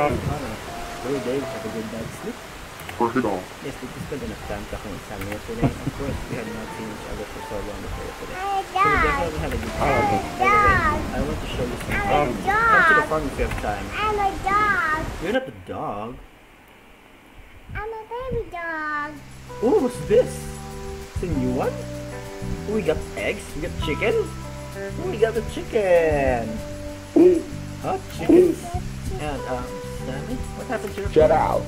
Day have a good night's sleep. Yes, it is good enough time to examine yesterday. Of course, we have not seen each other for so long before yesterday. So we definitely have a good time. I want to show you something. Come to the farm if you have time. I'm a dog. You're not a dog. I'm a baby dog. Ooh, what's this? It's a new one? We got eggs, we got chicken. We got a chicken. Hot chickens. And Sammy, what happened to your Shut up.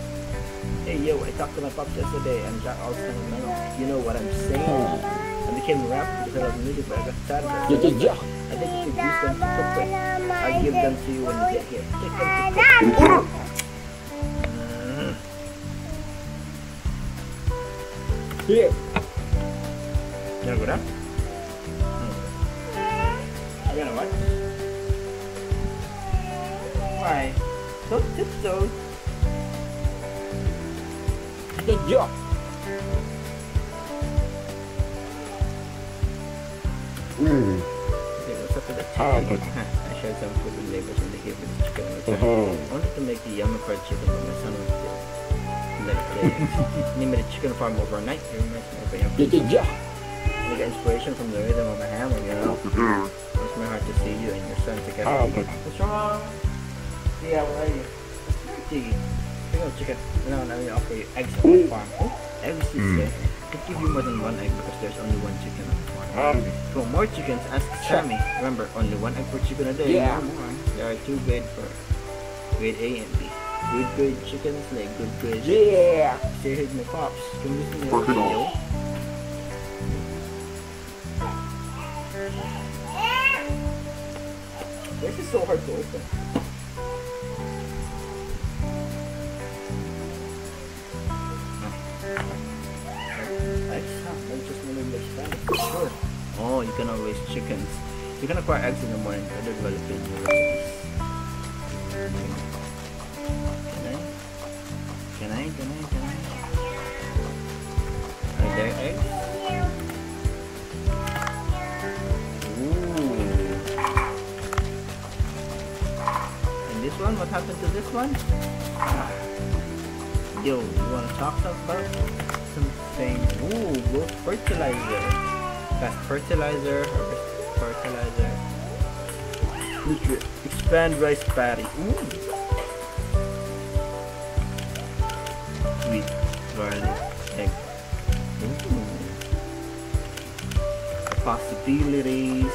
Hey yo, I talked to my pops yesterday and got all kind of metal. You know what I'm saying? I became wrapped because I was needed, but I got tired of it. I think you can use them to cook with. I'll give them to you when you get here. Take them to cook. Here. You wanna go down? You gonna what? Why? Don't tiptoe. Good job. Okay, what's up with the chicken? I shared some food with neighbors and they gave me the chicken. I wanted to make the Yamaoka chicken, but my son was ill. He made a chicken farm overnight. He reminds me of a Yamaoka. Good job. I got inspiration from the rhythm of a hammer, you know. It was my heart to see you and your son together. What's wrong? Yeah, where are you? It's dirty. No chicken. No, let me offer you eggs on the farm. Eggs is good. I give you more than one egg because there's only one chicken on the farm. If you want more chickens, ask Sammy. Remember, only one egg per chicken a day. Yeah. There are two grades for grade A and B. Good grade chickens like good grade. Yeah. Stay here with my pops. Can you see my video? This is so hard to open. Sure. Oh, you can always chickens. You can acquire eggs in the morning. I don't really feel your recipes. Can I? Are there eggs? Ooh. And this one? What happened to this one? Yo, you wanna talk about something? Ooh, go fertilizer. That's fertilizer, nutrient, expand rice patty. Ooh. Sweet garlic egg. Ooh. Possibilities.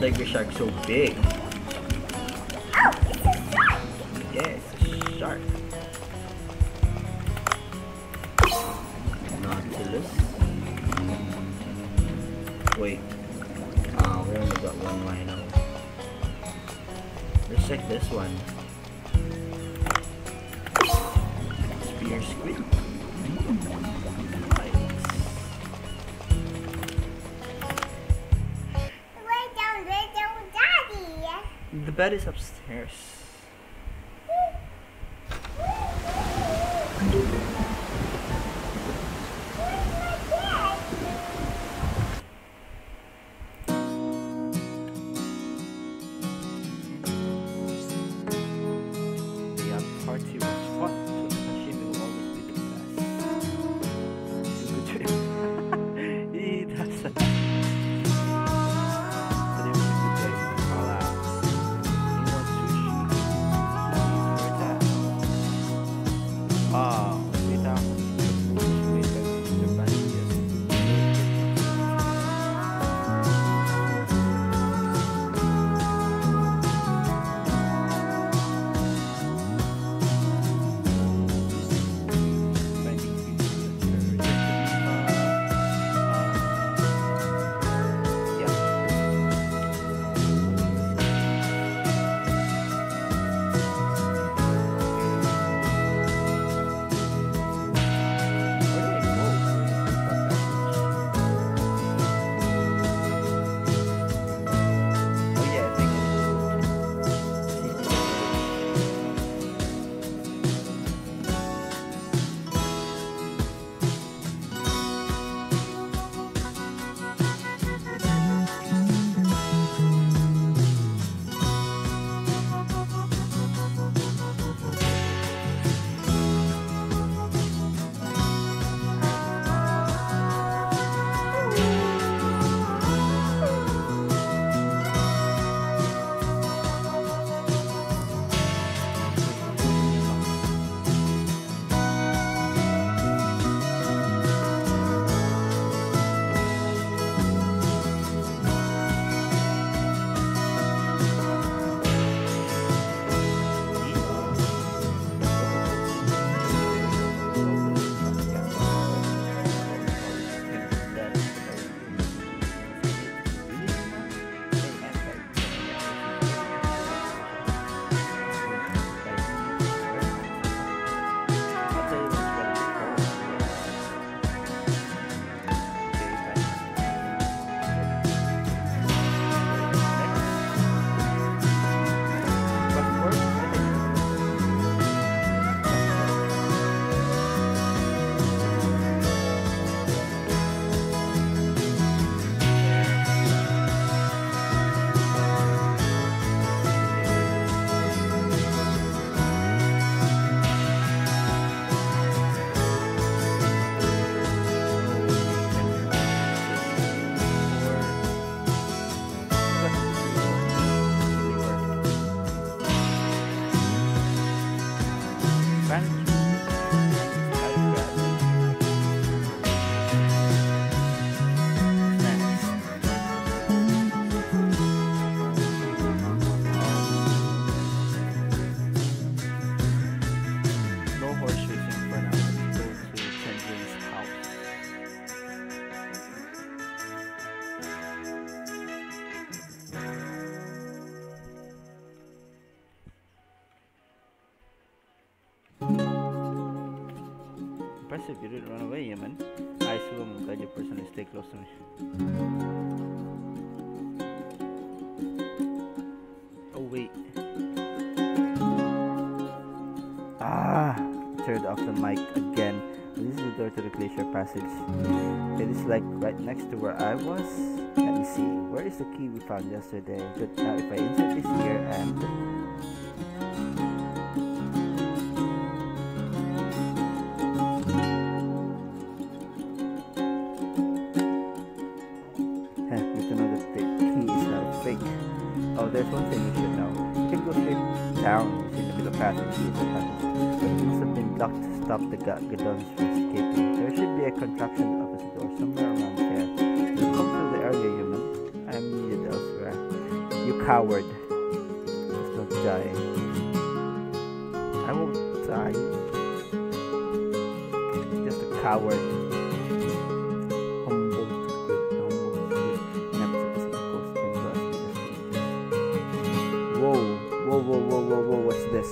Tiger shark's so big. Oh, it's a shark! Yes, yeah, shark. Nautilus. Wait. Oh, we only got one rhino. Let's check this one. Spear squid. The bed is upstairs. aggressive. You didn't run away, Yemen. I assume I'm glad your person is stay close to me. Oh wait. Ah, turned off the mic again. This is the door to the Glacier Passage. It is like right next to where I was. Let me see. Where is the key we found yesterday? But now if I insert this here and stop the Gadons from escaping. There should be a contraption at the opposite door somewhere around there. You come through the area, Human. I am needed elsewhere. You coward. Just don't die. I won't die. Just a coward. Humble. Whoa, what's this?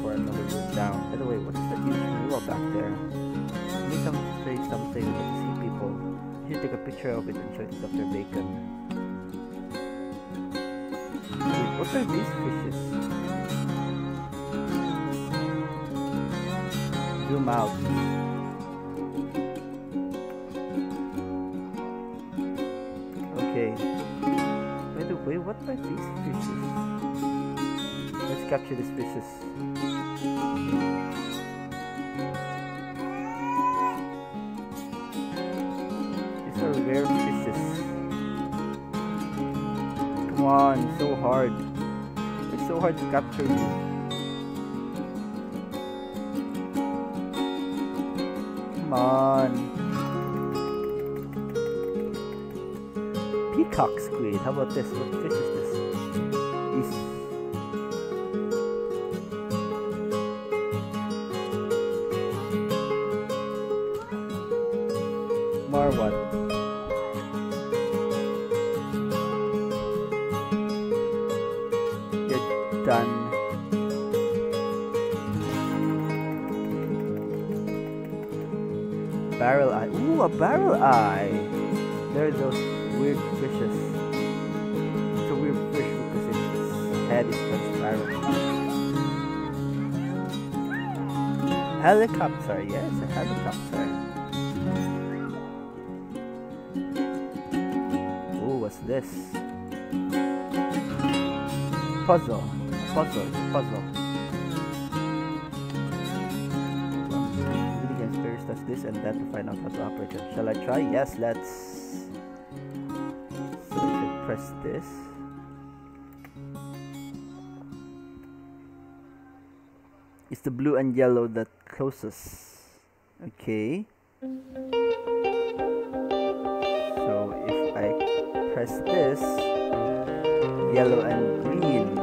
For another route down. By the way, what's that huge mural back there? I need someone to say something about the sea people. You should take a picture of it and show it to Dr. Bacon. Wait, what are these fishes? Zoom out. Okay. By the way, what are these fishes? Let's capture these fishes. Rare fishes. Come on, so hard. It's so hard to capture you. Come on. Peacock squid. How about this? What fish is this? Barreleye. Ooh, a barreleye. There are those weird fishes. It's a weird fish because its head is just barrel. Helicopter, yes, a helicopter. Ooh, what's this? Puzzle. A puzzle, it's a puzzle. This and that to find out how to operate it. Shall I try? Yes, let's. So we should press this. It's the blue and yellow that closest. Okay. So if I press this, yellow and green.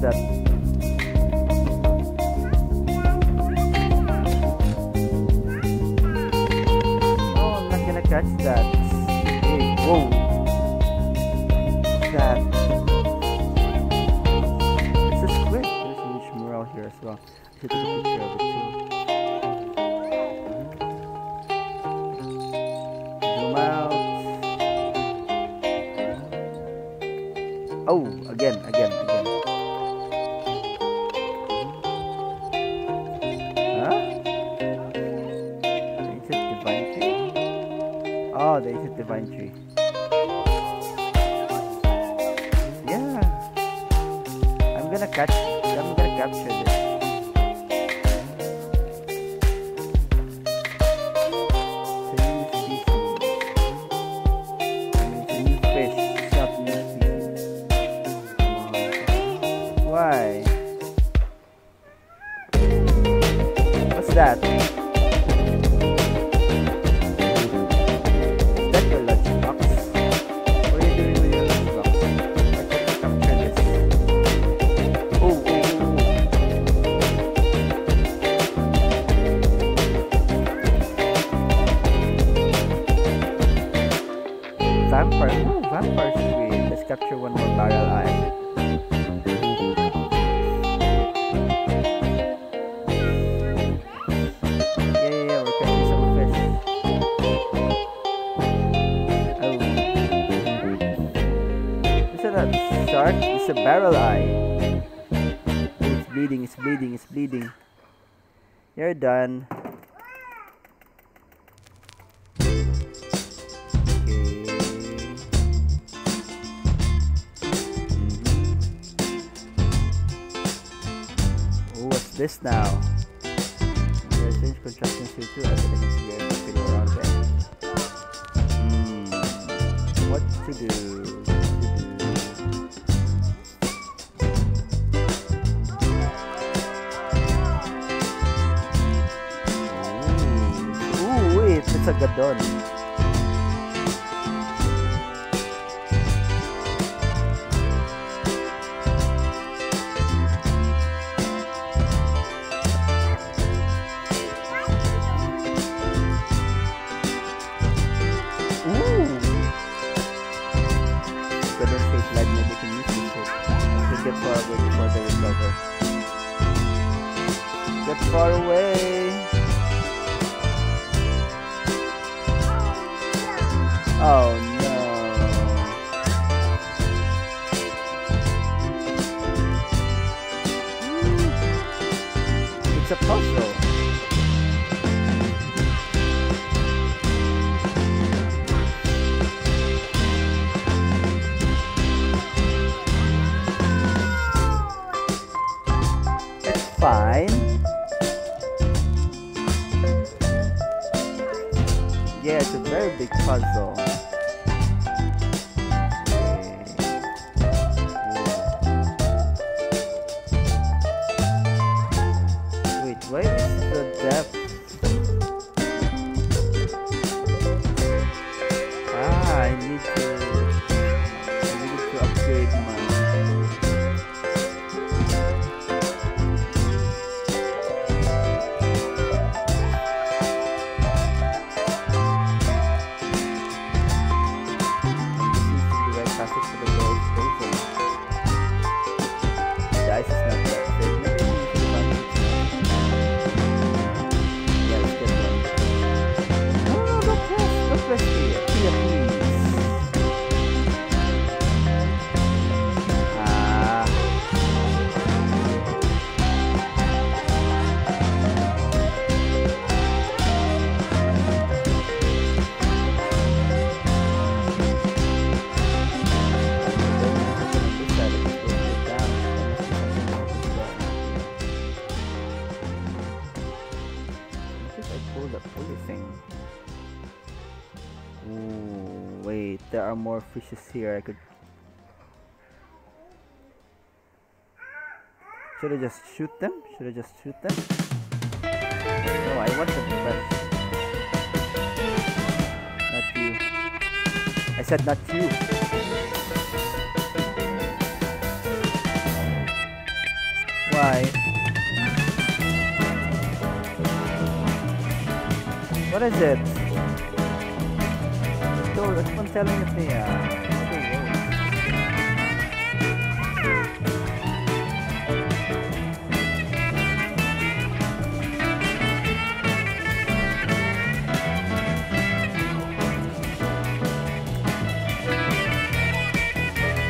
That catch that. Hey, whoa. That. It's a squid. There's a huge mural here as well. I should take a picture of it too. Zoom out. Oh, again. Divine tree. Yeah, I'm gonna capture this. It's a new fish. It's not a new species. Why? What's that? Vampire Squid. Let's capture one more Barreleye. Yeah, we're catching some fish. Oh. Is that a shark? It's a Barreleye. Oh, it's bleeding. You're done. This now. There's strange contraptions here too. I think I can see everything around there. What to do? Ooh, wait, it's a gadon. Far away. Oh no. It's a puzzle. It's fine. Yeah, it's a very big puzzle. Okay. Yeah. Wait, where is the depth? Ah, I need to upgrade Wait, there are more fishes here. I should I just shoot them? No, I want them first. Not you. I said not you. Why? What is it? door. That's what I'm telling you.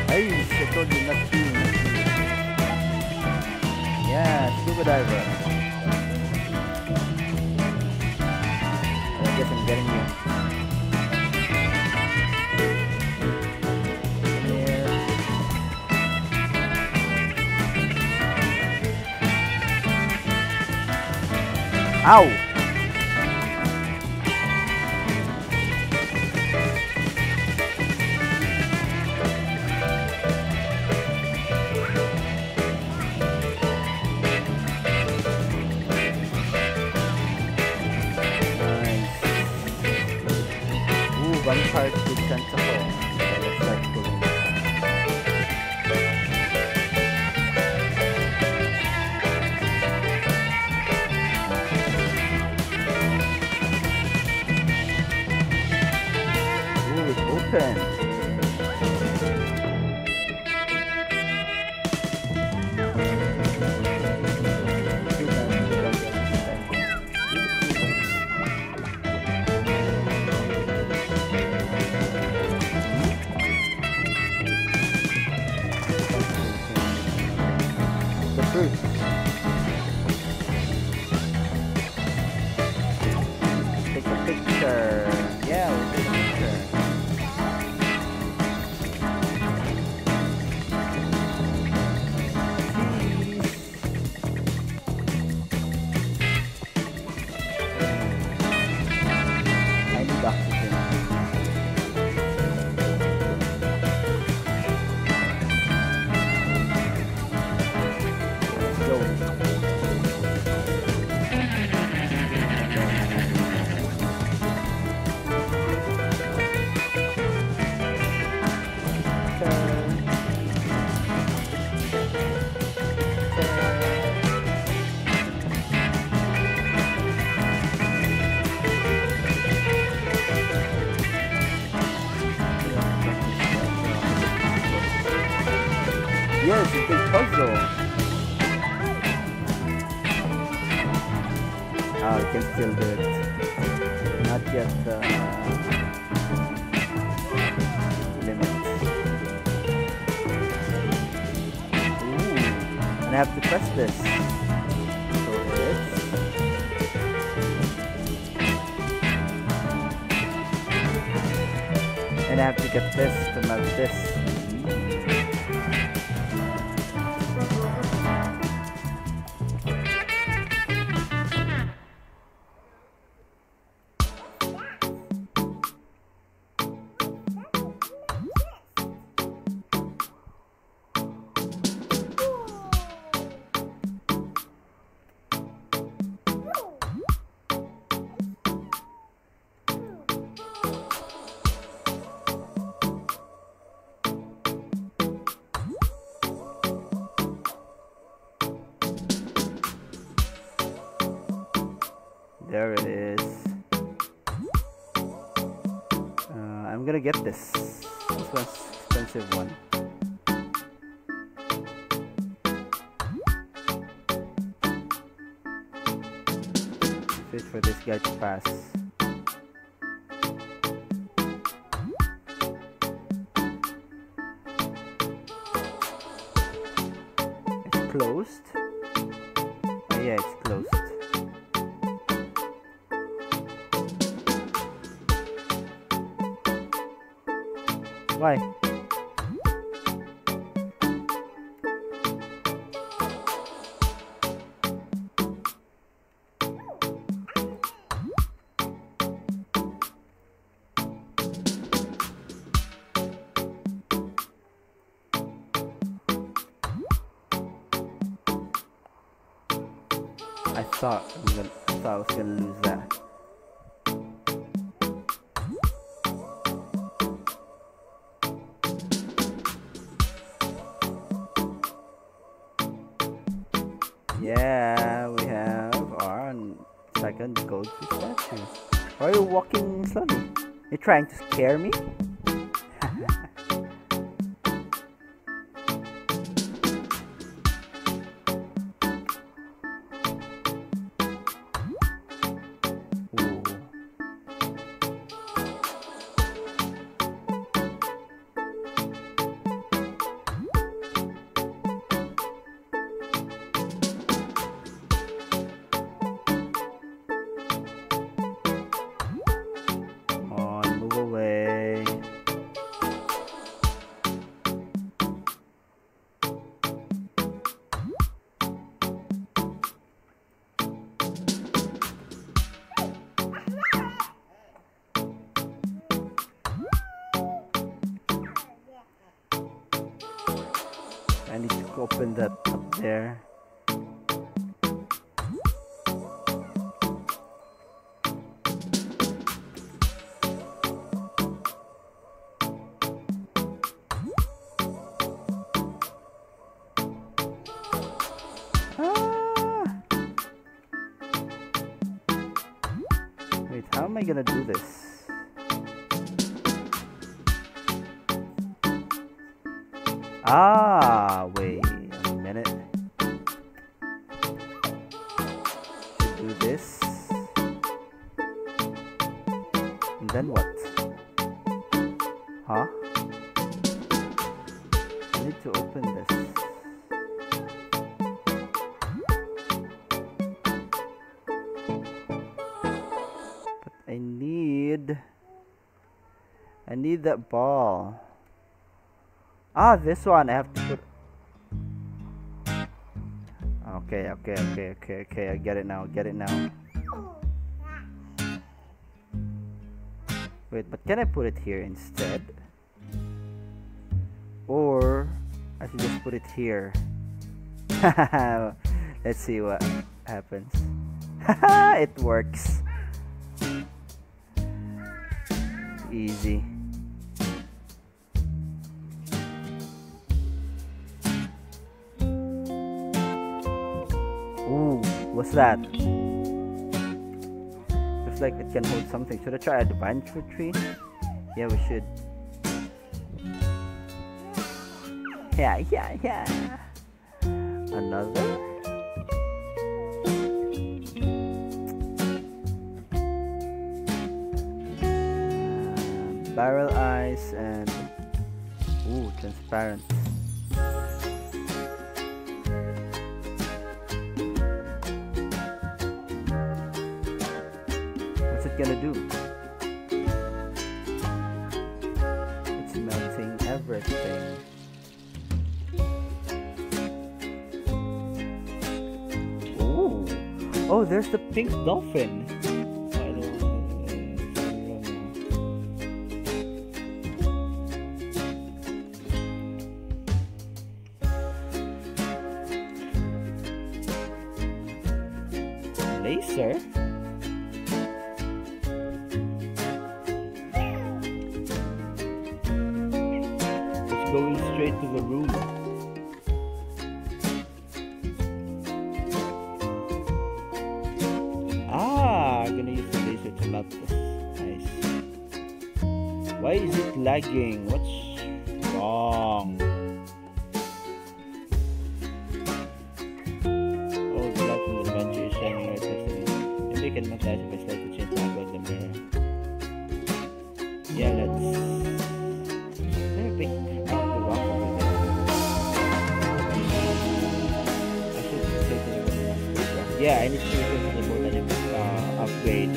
Hey, I told you not to. Yeah, scuba diver. I guess I'm getting you. Come here. Ow! Vampire Squid tentacle. Okay, let's start pulling this one. Ooh, it's open. Yes, it's a puzzle. Oh, you can still do it. Not yet the limit. Ooh, and I have to press this. So it's... And I have to get this to move this. There it is. I'm gonna get this. This one's expensive one. Wait for this guy to pass. It's closed. Oh, yeah, it's closed. Why? I thought I was gonna lose that. Yeah, we have our second goldfish statue. Why are you walking slowly? You're trying to scare me? I need to open that up there. Ah! Wait, how am I gonna do this? Ah, wait a minute. Should do this. And then what? Huh? I need to open this. But I need that ball. Ah, this one I have to put. Okay, I get it now, Wait, but can I put it here instead? Or I should just put it here. Let's see what happens. It works. Easy. What's that? Looks like it can hold something. Should I try a divine fruit tree? Yeah, we should. Yeah. Another? Barrel eyes and... Ooh, transparent. Gonna do. It's melting everything. Ooh. Oh, there's the pink dolphin. Laser? Going straight to the room. Ah, I'm gonna use the laser to melt this. Nice. Why is it lagging? What's wrong? Oh, the light from the adventure is shining right next to me. Maybe I can melt that if I slightly change my angle of the mirror. Yeah, I need to return to the boat and upgrade.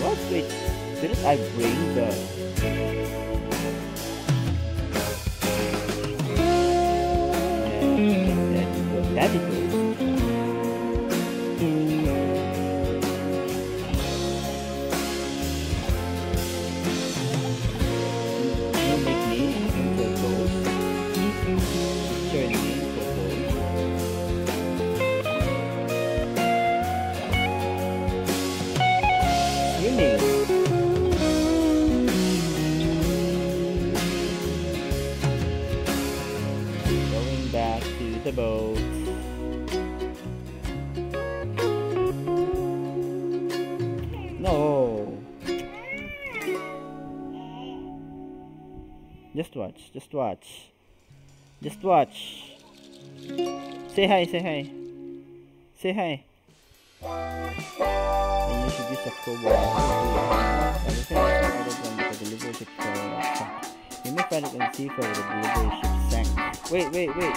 What? Wait, didn't I bring the... That is good. the boat. No. Just watch. Just watch. Just watch. Say hi. Say hi. Say hi. And you should use the cobalt. You may find it in the sea for the delivery ship sank. Wait, wait, wait.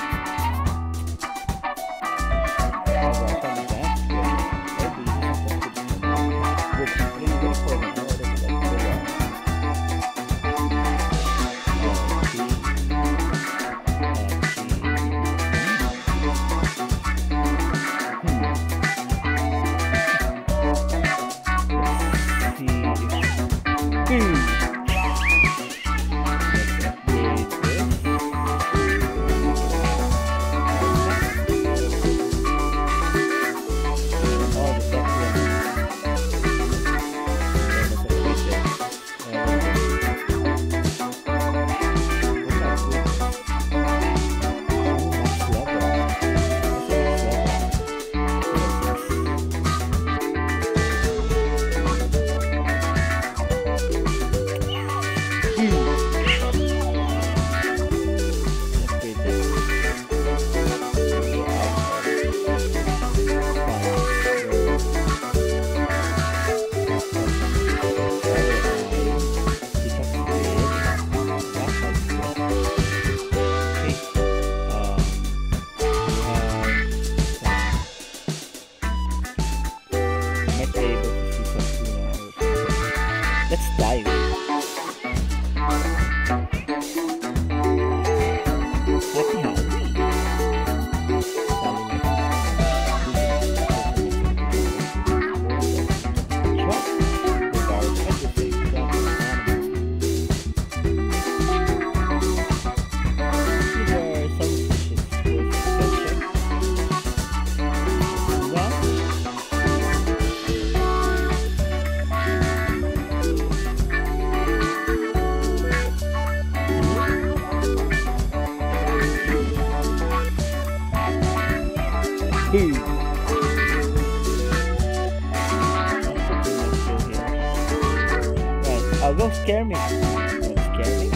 Don't scare me. Don't scare me.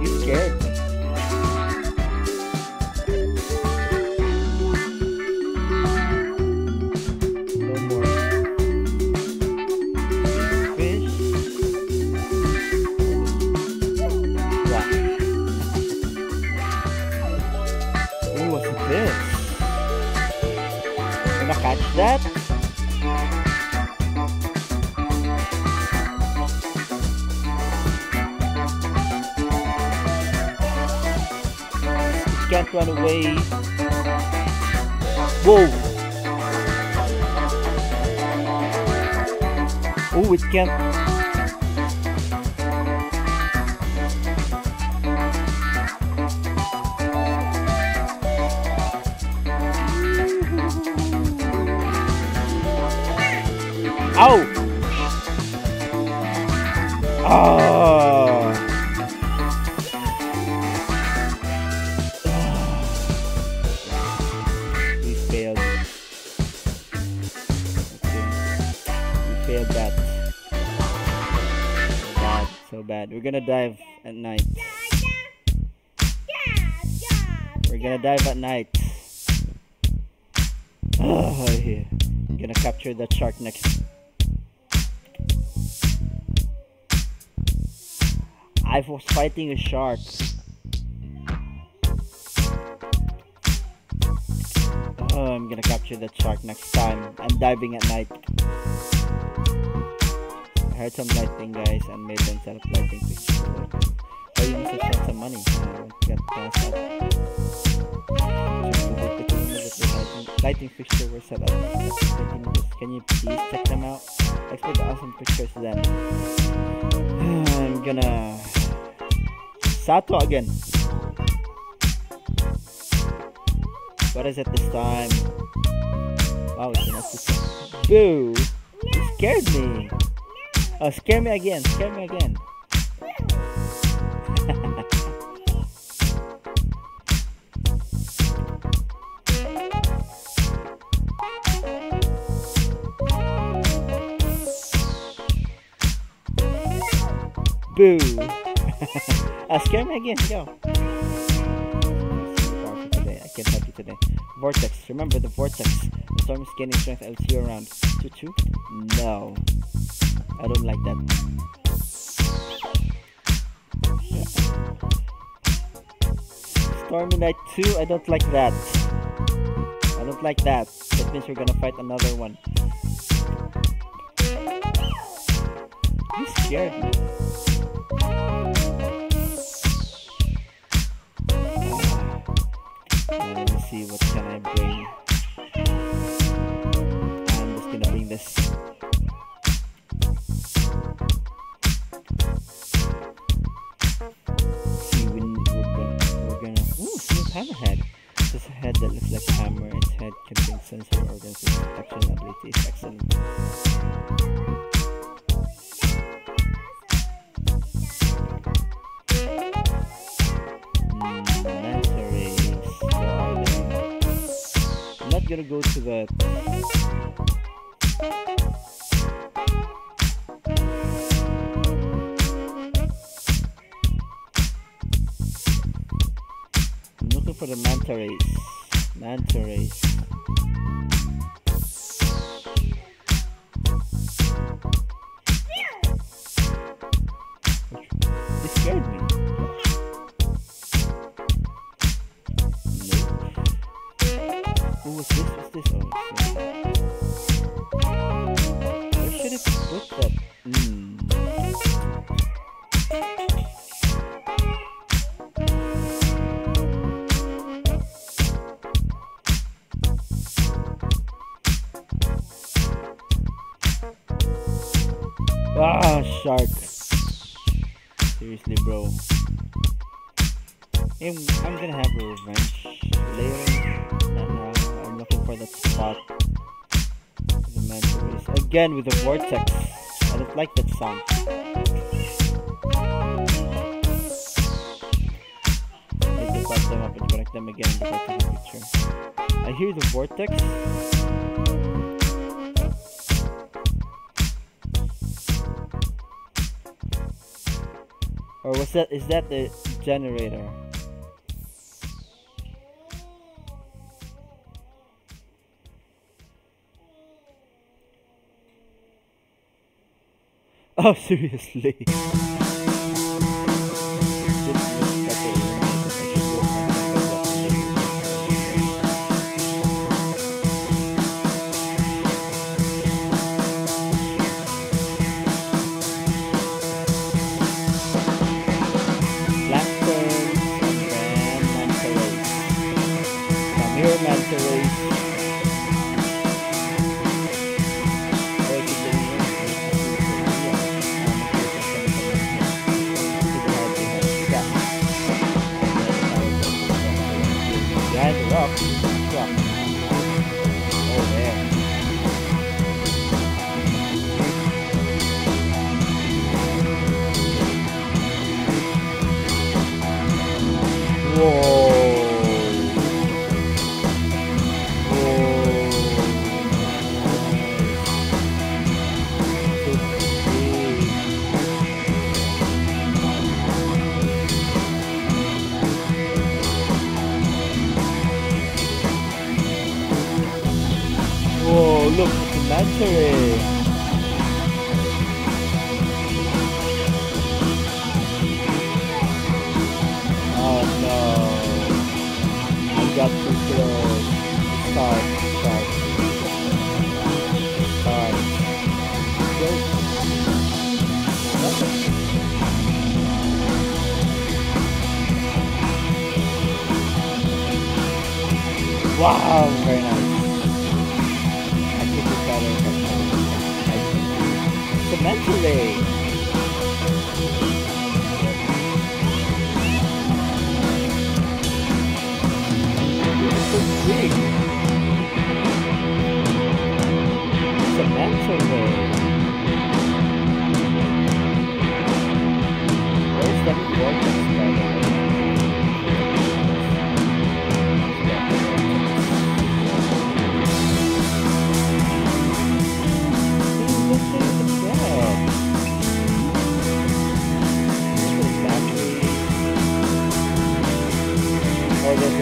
You scared me. No more fish. Wow. Ooh, what's this? Can I catch that? Can't run away. Whoa! Oh, it can't. Ow! Oh! We're gonna dive at night. We're gonna dive at night. Oh, yeah. I'm gonna capture that shark next. I was fighting a shark. Oh, I'm gonna capture that shark next time. I'm diving at night. I heard some lighting guys and made them set up lighting pictures. I need to spend some money. So I won't get past that. Lighting fixtures were set up. Can you please check them out? Export the awesome pictures then. I'm gonna Sato again. What is it this time? Wow, it's an episode. Boo! You scared me! Oh, scare me again, scare me again. Boo. Scare me again, go. I can't help you today. Vortex, remember the vortex. The storm is gaining strength. I'll see you around. Choo-choo? No. I don't like that. Stormy Night 2, I don't like that. I don't like that. That means we're gonna fight another one. You scared me. Let me see, what can I bring? I'm just gonna bring this. See, we're gonna... Ooh, it's a hammerhead. This is a head that looks like a hammer. Its head contains sensory organs with action ability. It's excellent. Gonna go to the I'm looking for the Manta Rays. Manta Rays. They scared me. What's this? Oh, where should it put that? Ah, shark. Seriously, bro. I'm gonna have a revenge later. Not now. I'm looking for that spot. The Manta Rays. Again with the vortex. I don't like that sound. I need to pop them up and connect them again to get the picture. I hear the vortex. Or was that? Is that the generator? Oh, seriously. Wow, very nice. I think it's better than that. It's a Manta Ray. It's so big. It's a Manta Ray. Where's that water spider?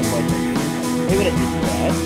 just like this. Maybe that's just bad.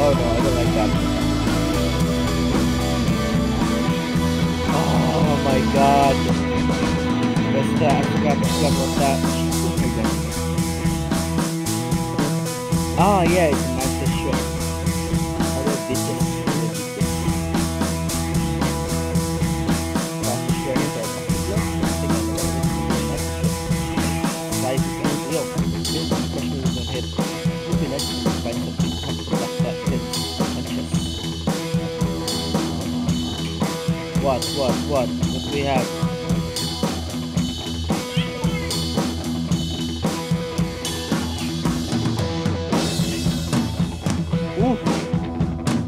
Oh no, I don't like that. Oh my god. That's that. I forgot to cover up that. Ah, yeah, it's a Manta Ray. I will beat this. Manta Ray is our What? What do we have? Oof!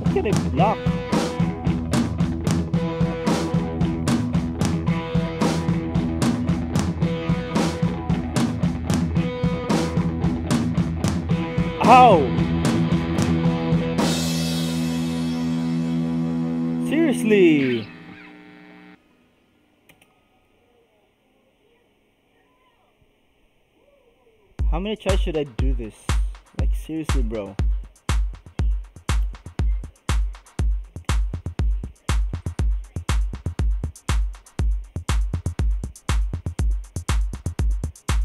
Look at it block. Ow! Seriously! How many tries should I do this? Like seriously, bro.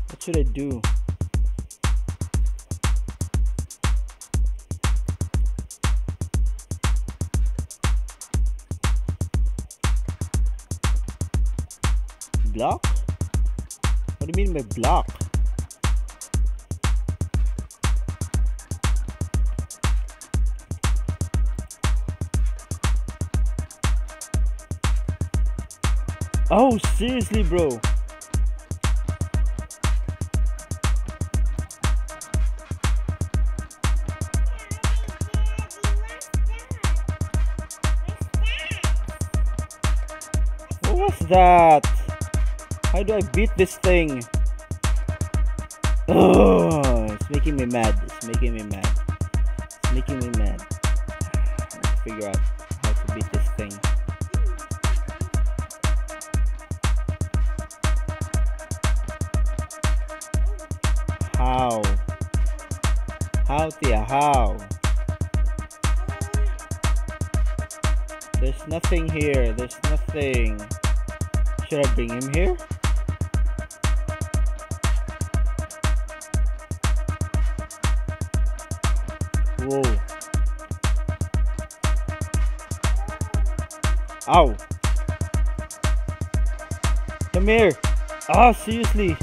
What should I do? Block? What do you mean by block? Oh, seriously, bro. What was that? How do I beat this thing? Oh, it's making me mad. Let's figure out how to beat this thing. How? There's nothing here. Should I bring him here? Whoa. Ow. Come here. Ah, seriously.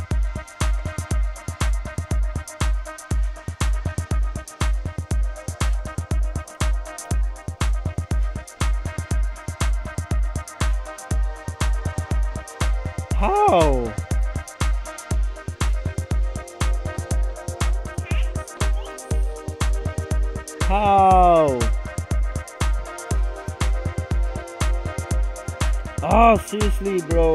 How? Oh, seriously, bro.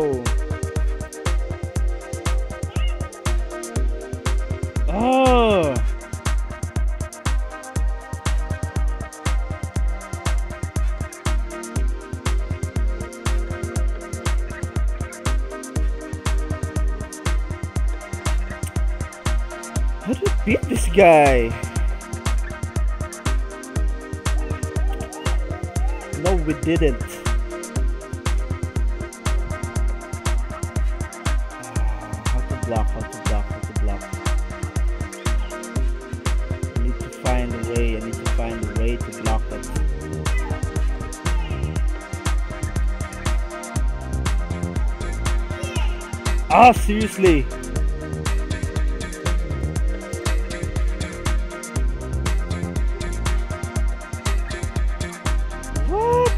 Oh. How do I beat this guy? No, we didn't. How to block, Ah, seriously? What?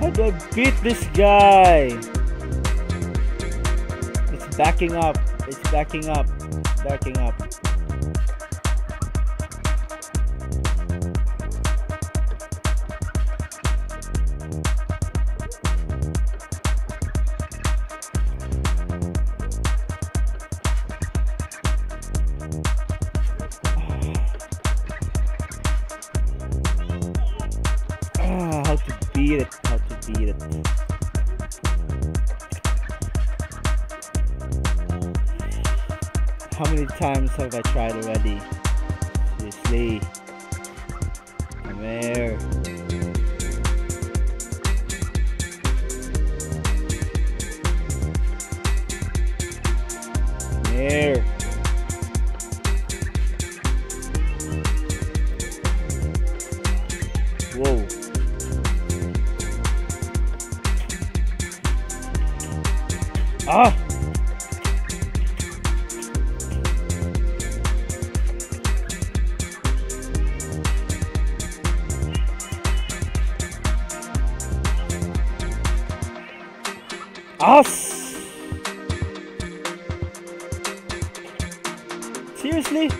How do I beat this guy? It's backing up. It's backing up. It's backing up. Times have I tried already? Seriously, I'm here. I'm here. Whoa. Ah. Us. Seriously?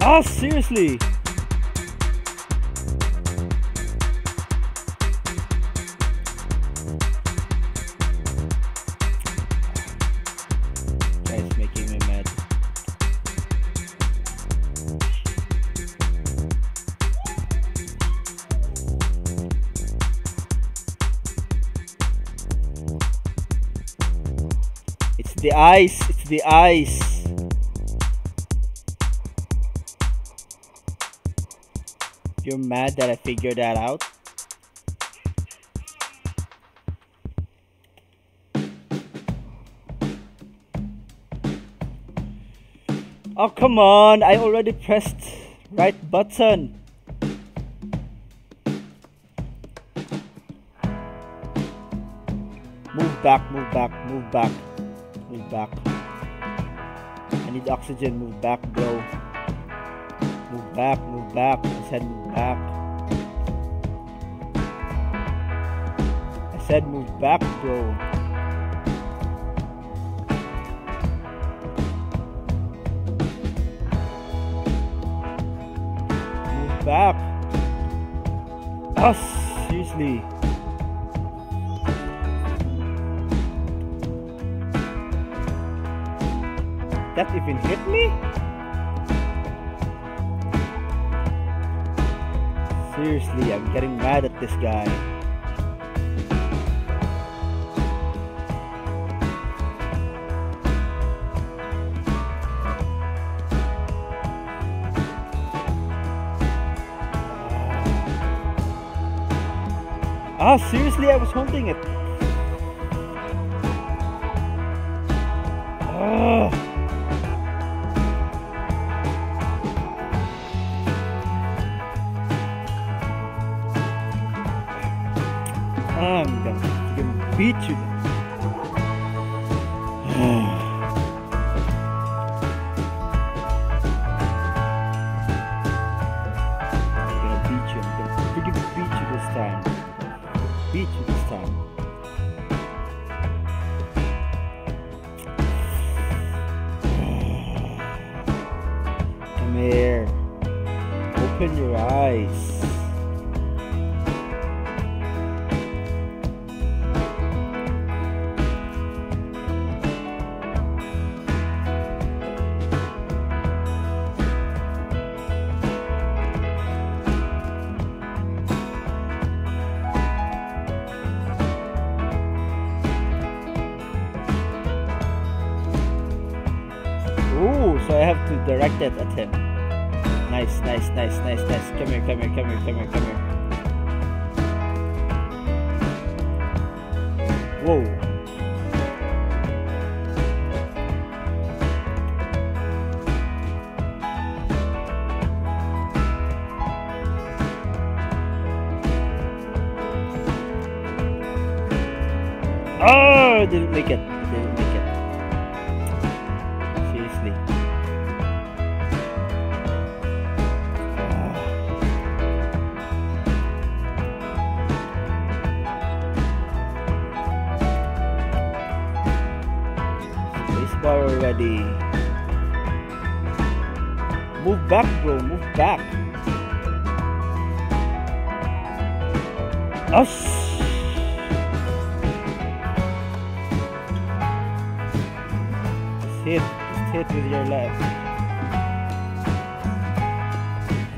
Oh, seriously? The ice, it's the ice. You're mad that I figured that out? Oh, come on, I already pressed right button. Move back, move back, move back. Move back. I need oxygen. Move back, bro. Move back, move back. I said move back. I said move back, bro. Move back. Oh, seriously. That even hit me? Seriously, I'm getting mad at this guy. Ah, oh, seriously, I was holding it. Directed at him. Nice, nice, nice, nice, nice. Come here, come here, come here, come here, come here. Whoa. Oh, didn't make it. Didn't make it. Seriously. Spacebar already. Move back, bro. Move back. Us. Just hit with your left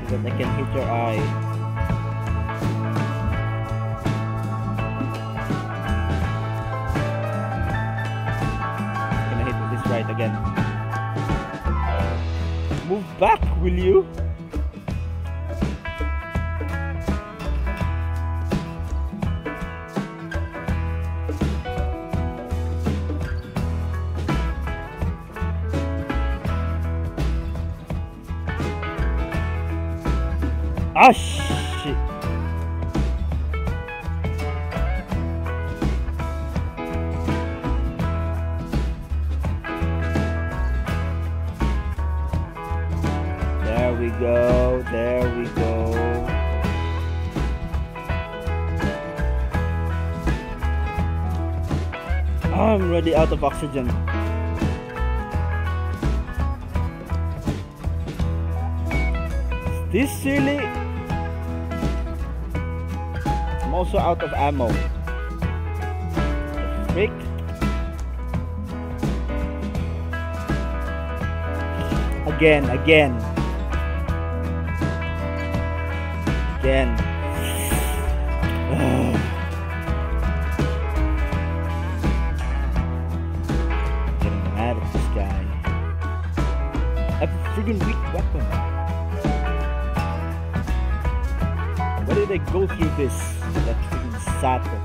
so that I can hit your eye. I'm gonna hit with this right again. Move back, will you? Ah, shit. There we go, there we go. I'm already out of oxygen. Is this silly? Also out of ammo. Frick. Again. I'm getting mad at this guy. I have a freaking weak weapon. Why did I go through this? That freaking sapo.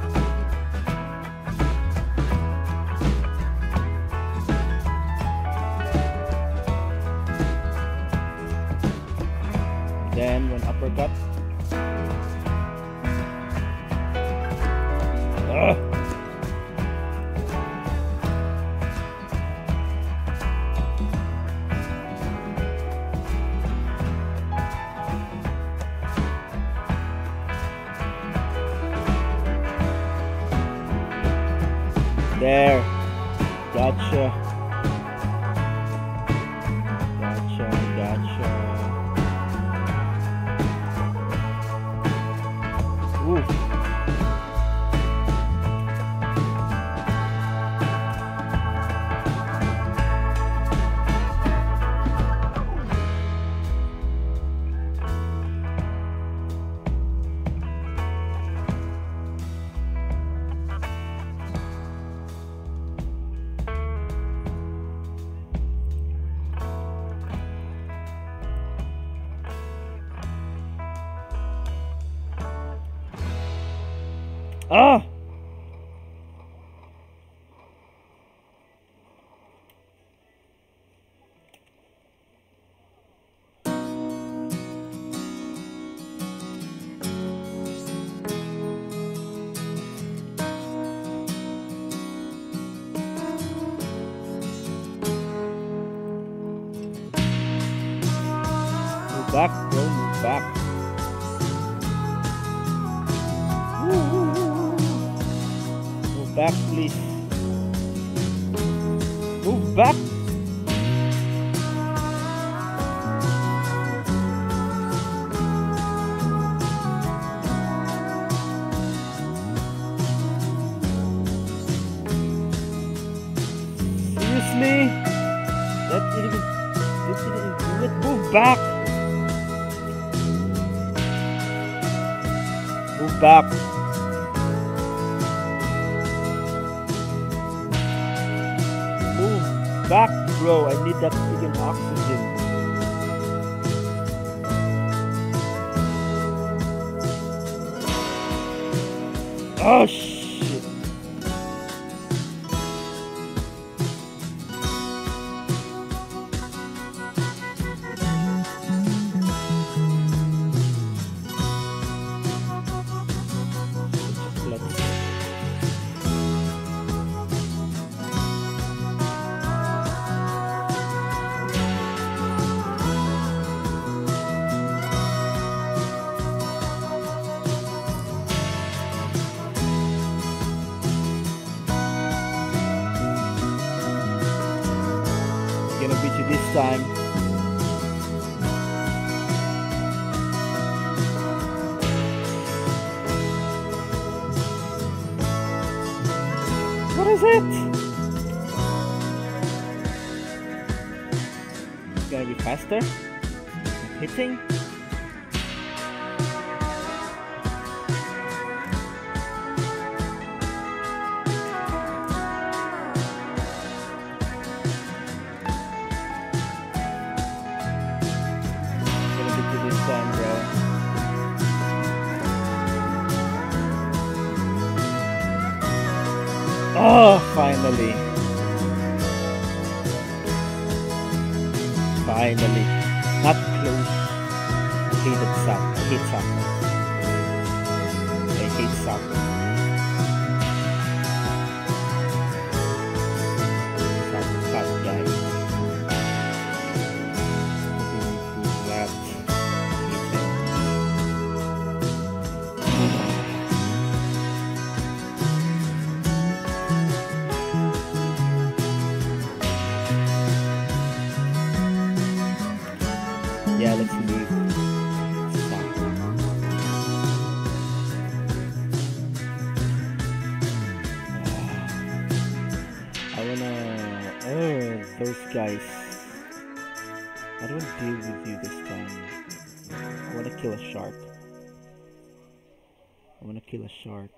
Then one uppercut. There. Gotcha. Ooh. Ah! Move back, bro, move back. Back, please. Move back. Seriously? That didn't move back. Move back. Back, bro, I need that freaking oxygen. Oh shit. next time. What is it? It's gonna be faster? Hitting? Oh, finally. Finally. Not close. I hate it, sound. I hate sound. I hate sound. Sound guy. Yeah, let's leave. I wanna... Oh, those guys. I don't deal with you this time. I wanna kill a shark. I wanna kill a shark.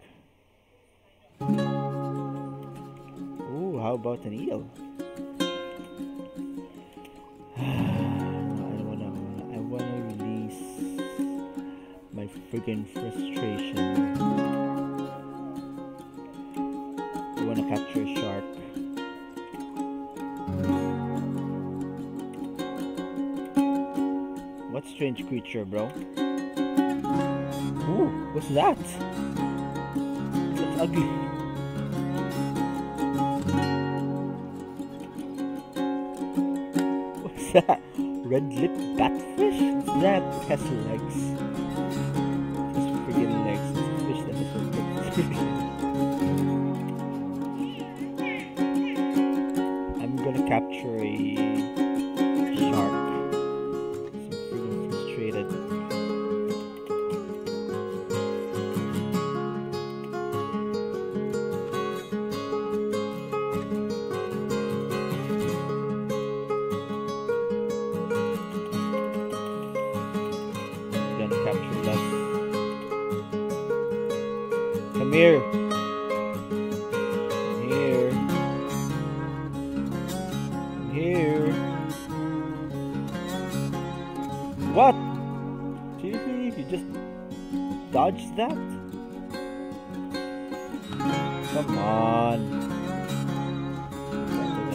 Ooh, how about an eel? Friggin' frustration. I wanna capture a shark. What strange creature, bro? Ooh, what's that? That's ugly. What's that? Red-lipped batfish? What's that? It has legs. I'm gonna capture a shark. I'm freaking frustrated. I'm gonna capture that. Come here. What? Seriously, you just dodged that? Come on.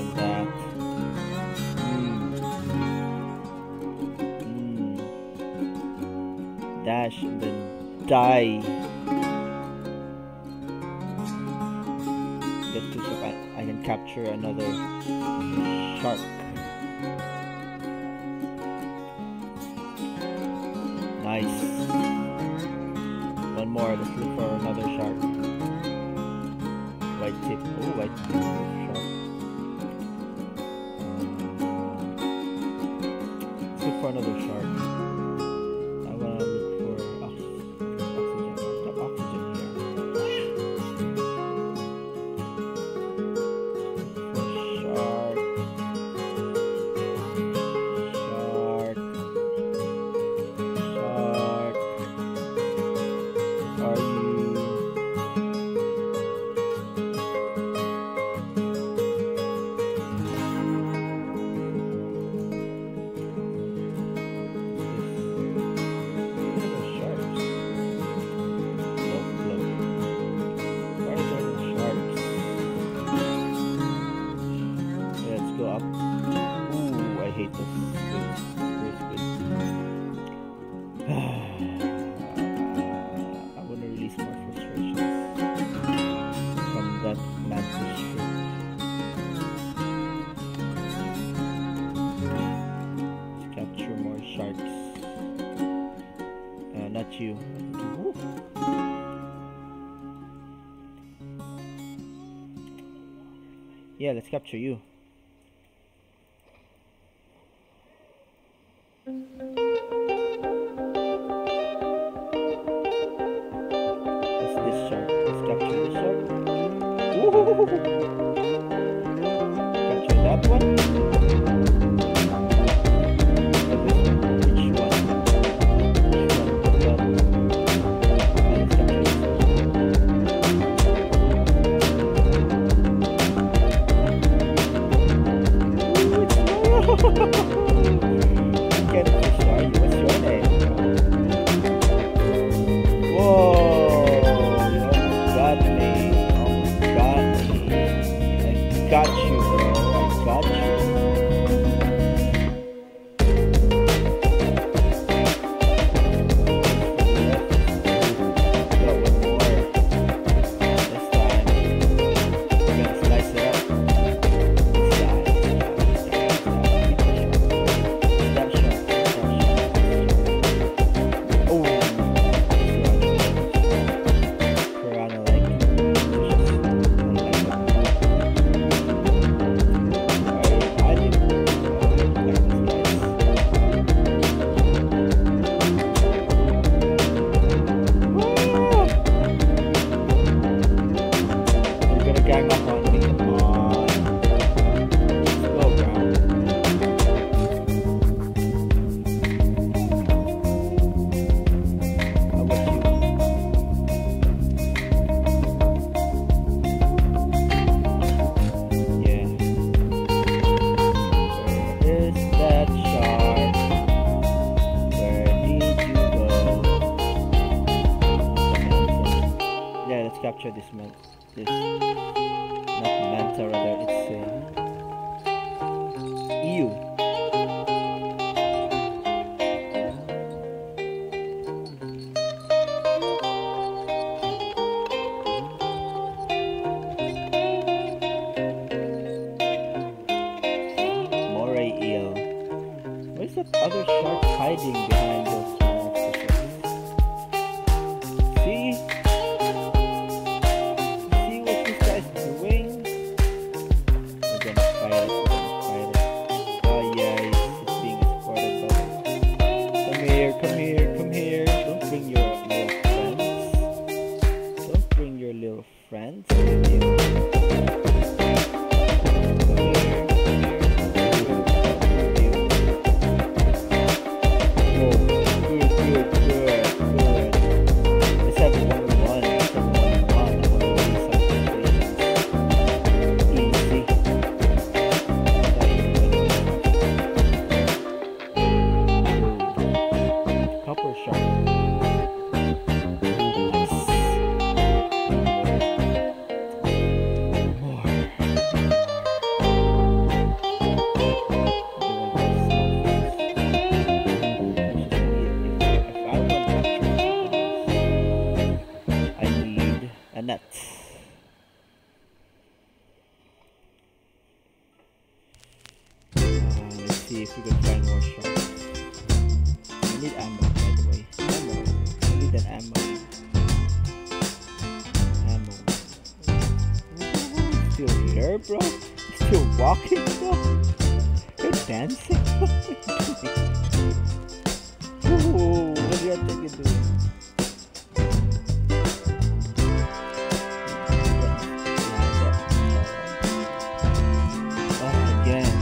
Better than that. Dash and then die. Get to survive. I can capture another shark. Nice. One more, let's look for another shark. White tip. Oh, white tip shark. Let's look for another shark. I wanna look for oxygen here. Shark. You. Ooh. Yeah, let's capture you. this shark. Let's capture this shark. Capture that one. Capture this man, this not manta, rather it's eel. Moray eel. Where's that other shark hiding behind those? Bro, you're walking, bro. You're dancing. Ooh, what do you think you're doing? Oh, again.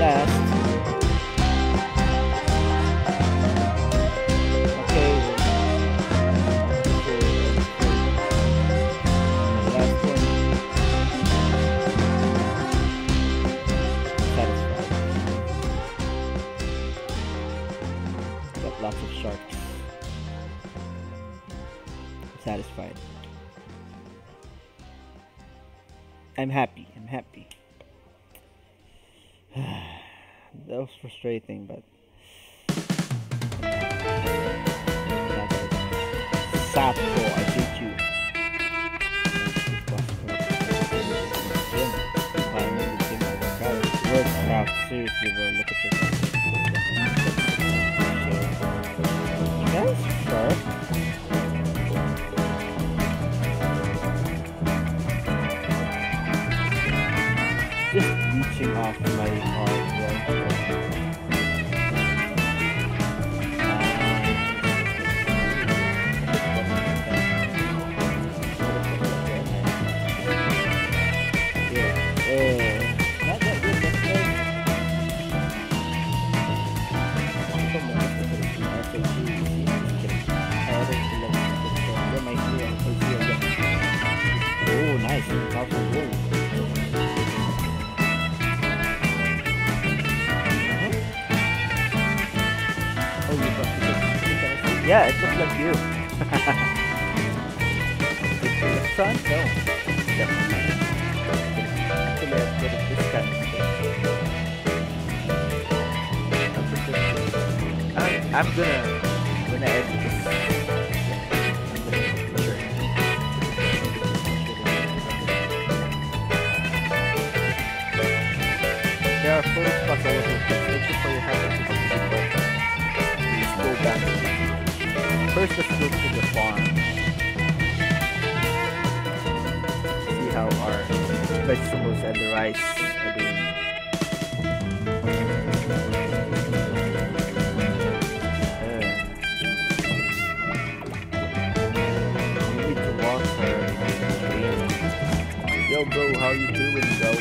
last. Okay. Last one. Satisfied. Got lots of sharks. Satisfied. I'm happy. I'm happy. That was frustrating, but Sapo, I hate you. Seriously, bro, look at this. That's sharp. Just reaching off my heart. Yeah, it looks like you. Sun? No. I'm gonna edit this. There are 4 spots over here. Thank you for your help. Let's go back. First, let's go to the farm. See how our vegetables and the rice are doing. We need to walk her. Yo, bro, how you doing, bro?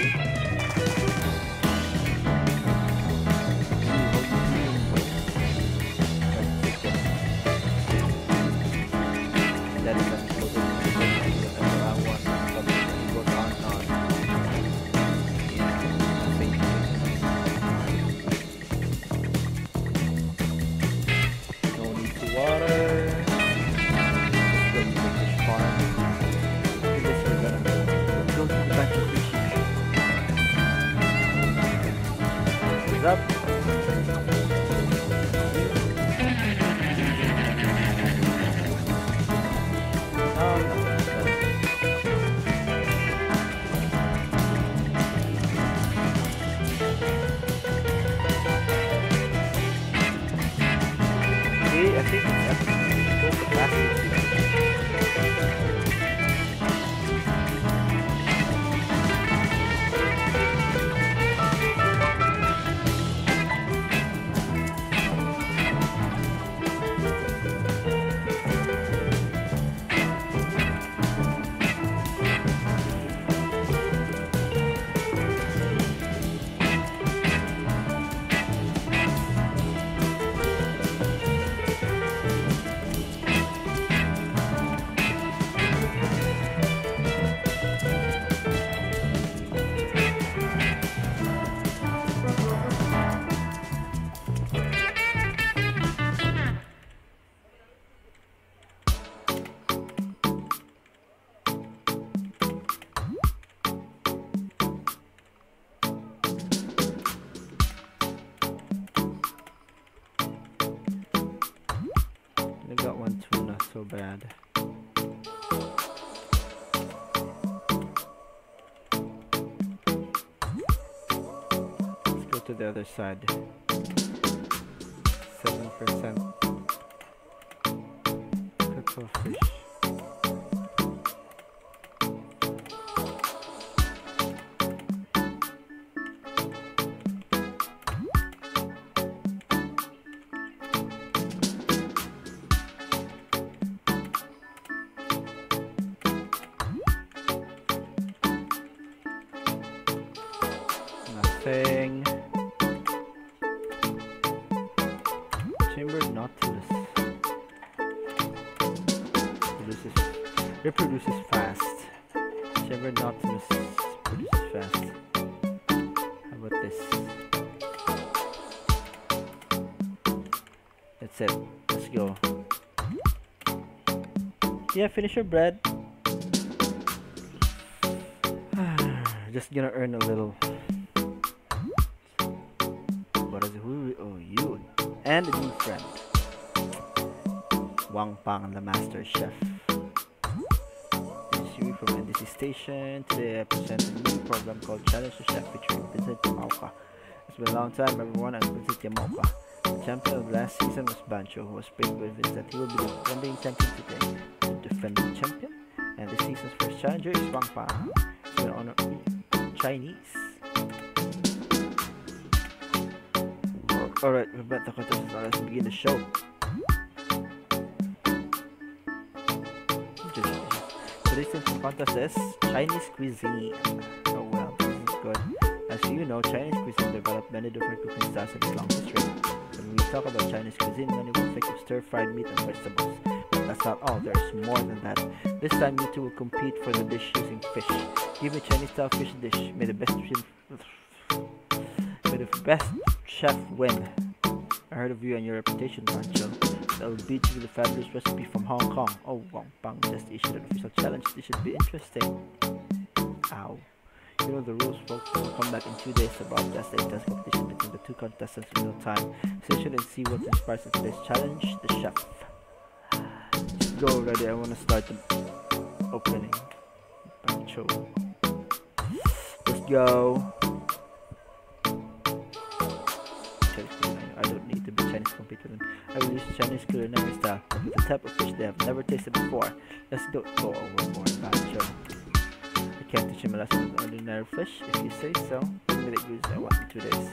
Bad. Let's go to the other side. 7% cooked fish. Thing. reproduces fast. Chevronoptimus produces fast. How about this? That's it. Let's go. Yeah, finish your bread. Just gonna earn a little. What is it? Who? Oh, you. And a new friend. Wang Pang, the master chef. This is Yui from NDC Station. Today I present a new program called Challenge to Chef featuring Vincent Maoka. It's been a long time, everyone. I'm Vincent Yamaoka. The champion of last season was Bancho, who was picked by Vincent. He will be the defending champion today. The defending champion. And this season's first challenger is Wang Pang. It's been an honor to be Chinese. Alright, we're about to contest. Let's begin the show. Today's contest is Chinese cuisine. Oh well, this is good. As you know, Chinese cuisine developed many different cooking styles in its long history. When we talk about Chinese cuisine, many will think of stir-fried meat and vegetables. But that's not all, there's more than that. This time, you two will compete for the dish using fish. Give me a Chinese-style fish dish. May the best chef win. I heard of you and your reputation, Rancho. I'll beat you with a fabulous recipe from Hong Kong. Oh, Wang Pang just issued an official challenge. This should be interesting. Ow. You know the rules, folks. We'll come back in 2 days to broadcast the intense competition between the two contestants in real time. Session and see what inspires in today's challenge. The chef. Let's go already. I want to start the opening. Pancho. Let's go. I will use Chinese culinary style, but with a type of fish they have never tasted before. Let's go overboard, Bancho. I can't teach him a lesson with ordinary fish. If you say so, give me the goods I want in 2 days.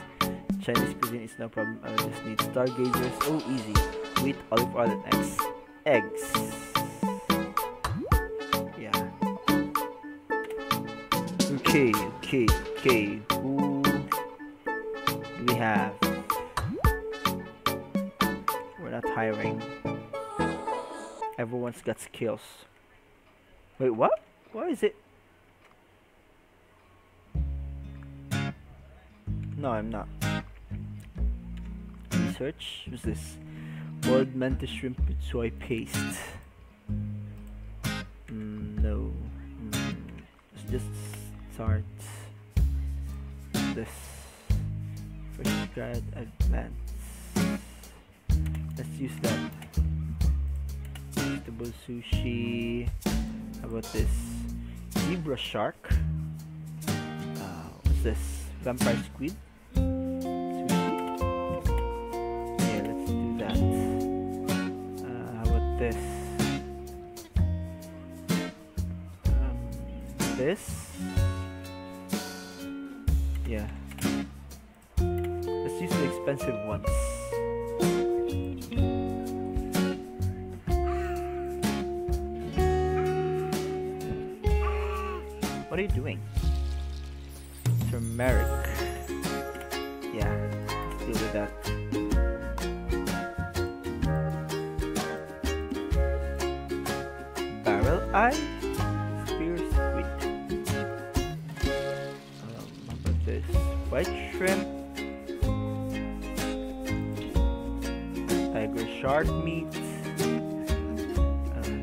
Chinese cuisine is no problem. I just need stargazers. Oh, easy. Wheat, olive oil, and eggs. Eggs. Yeah. Okay. Who do we have? Hiring. Everyone's got skills. Wait, what? What is it? No, I'm not. Research. Who's this? Boiled Manta shrimp with soy paste. No. Let's just start this. First grad advanced. Let's use that. Vegetable sushi. How about this? Zebra shark. What's this? Vampire squid. Sushi. Yeah, let's do that. How about this? This. Yeah. Let's use the expensive ones. What are you doing? Turmeric. Yeah, let's deal with that. Barreleye? Spear squid. How about this? White shrimp. Tiger shark meat.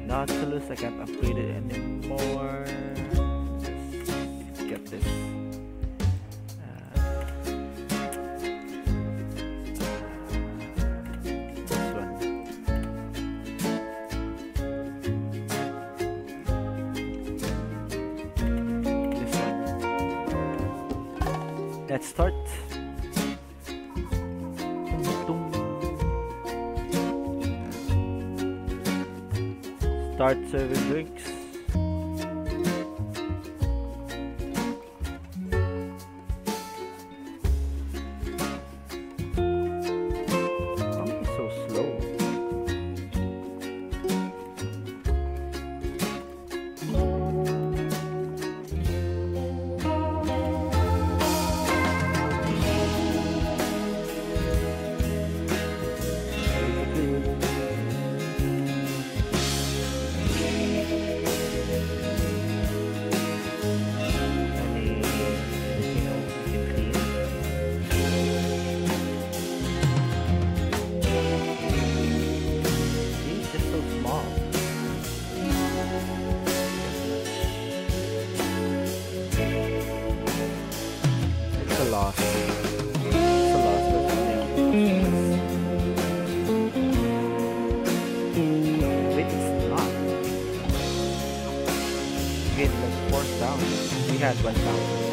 Nautilus, I can't upgrade it anymore. This. This one. This one. Let's start. Start serving drinks. That's